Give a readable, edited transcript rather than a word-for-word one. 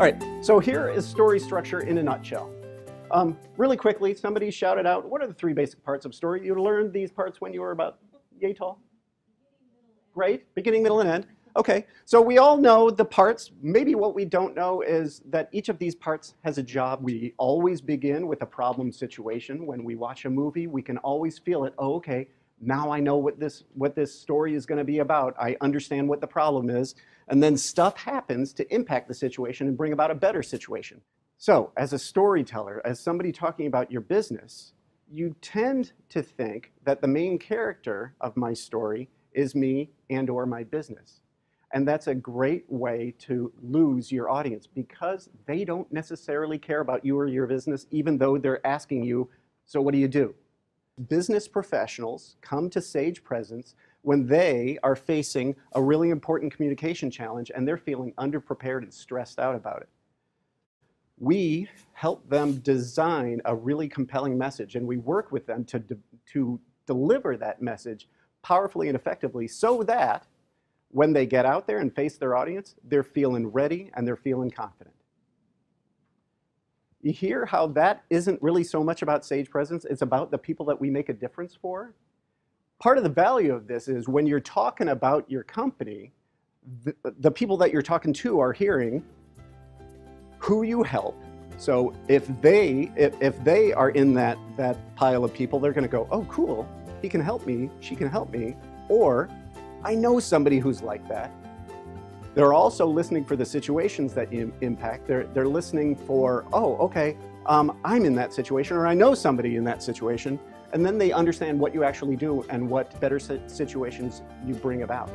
All right, so here is story structure in a nutshell. Really quickly, somebody shouted out, what are the three basic parts of story? You learned these parts when you were about yay tall. Great, beginning, middle, and end. Okay, so we all know the parts. Maybe what we don't know is that each of these parts has a job. We always begin with a problem situation. When we watch a movie, we can always feel it. Oh, okay, now I know what this story is going to be about. I understand what the problem is. And then stuff happens to impact the situation and bring about a better situation. So as a storyteller, as somebody talking about your business, you tend to think that the main character of my story is me and or my business. And that's a great way to lose your audience because they don't necessarily care about you or your business, even though they're asking you, so what do you do? Business professionals come to SagePresence when they are facing a really important communication challenge and they're feeling underprepared and stressed out about it. We help them design a really compelling message and we work with them to deliver that message powerfully and effectively so that when they get out there and face their audience, they're feeling ready and they're feeling confident. You hear how that isn't really so much about SagePresence, it's about the people that we make a difference for. Part of the value of this is when you're talking about your company, the people that you're talking to are hearing who you help. So if they are in that pile of people, they're gonna go, oh cool, he can help me, she can help me, or I know somebody who's like that. They're also listening for the situations that impact. They're listening for, oh, okay, I'm in that situation, or I know somebody in that situation. And then they understand what you actually do and what better situations you bring about.